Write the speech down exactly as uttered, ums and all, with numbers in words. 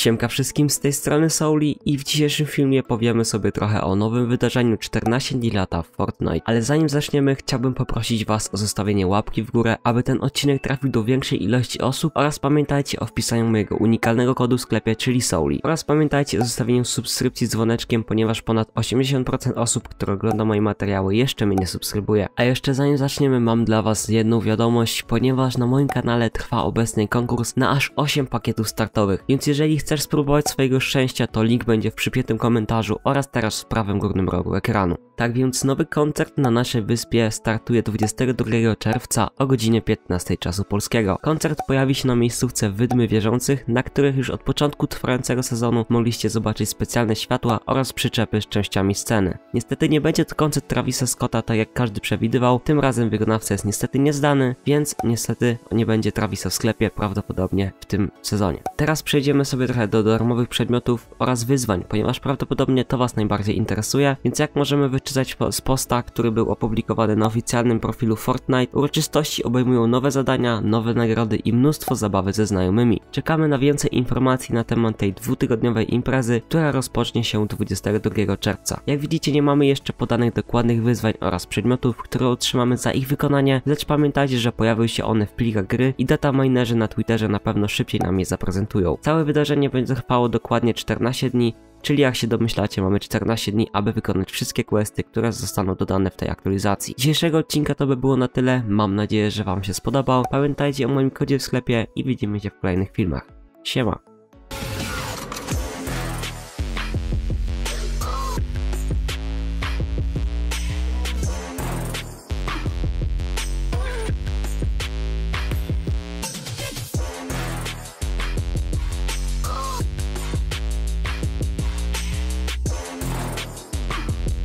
Siemka wszystkim, z tej strony Soulie i w dzisiejszym filmie powiemy sobie trochę o nowym wydarzeniu czternaście dni lata w Fortnite. Ale zanim zaczniemy, chciałbym poprosić was o zostawienie łapki w górę, aby ten odcinek trafił do większej ilości osób, oraz pamiętajcie o wpisaniu mojego unikalnego kodu w sklepie, czyli Soulie. Oraz pamiętajcie o zostawieniu subskrypcji z dzwoneczkiem, ponieważ ponad osiemdziesiąt procent osób, które ogląda moje materiały, jeszcze mnie nie subskrybuje. A jeszcze zanim zaczniemy, mam dla was jedną wiadomość, ponieważ na moim kanale trwa obecnie konkurs na aż osiem pakietów startowych, więc jeżeli chcesz spróbować swojego szczęścia, to link będzie w przypiętym komentarzu oraz teraz w prawym górnym rogu ekranu. Tak więc nowy koncert na naszej wyspie startuje dwudziestego drugiego czerwca o godzinie piętnastej czasu polskiego. Koncert pojawi się na miejscówce Wydmy Wierzących, na których już od początku trwającego sezonu mogliście zobaczyć specjalne światła oraz przyczepy z częściami sceny. Niestety nie będzie to koncert Travisa Scotta, tak jak każdy przewidywał, tym razem wykonawca jest niestety niezdany, więc niestety nie będzie Travisa w sklepie prawdopodobnie w tym sezonie. Teraz przejdziemy sobie trochę do darmowych przedmiotów oraz wyzwań, ponieważ prawdopodobnie to was najbardziej interesuje, więc jak możemy wyczytać z posta, który był opublikowany na oficjalnym profilu Fortnite, uroczystości obejmują nowe zadania, nowe nagrody i mnóstwo zabawy ze znajomymi. Czekamy na więcej informacji na temat tej dwutygodniowej imprezy, która rozpocznie się dwudziestego drugiego czerwca. Jak widzicie, nie mamy jeszcze podanych dokładnych wyzwań oraz przedmiotów, które otrzymamy za ich wykonanie, lecz pamiętajcie, że pojawiły się one w plikach gry i data minerzy na Twitterze na pewno szybciej nam je zaprezentują. Całe wydarzenie będzie trwało dokładnie czternaście dni, czyli jak się domyślacie, mamy czternaście dni, aby wykonać wszystkie questy, które zostaną dodane w tej aktualizacji. Dzisiejszego odcinka to by było na tyle, mam nadzieję, że wam się spodobał. Pamiętajcie o moim kodzie w sklepie i widzimy się w kolejnych filmach. Siema!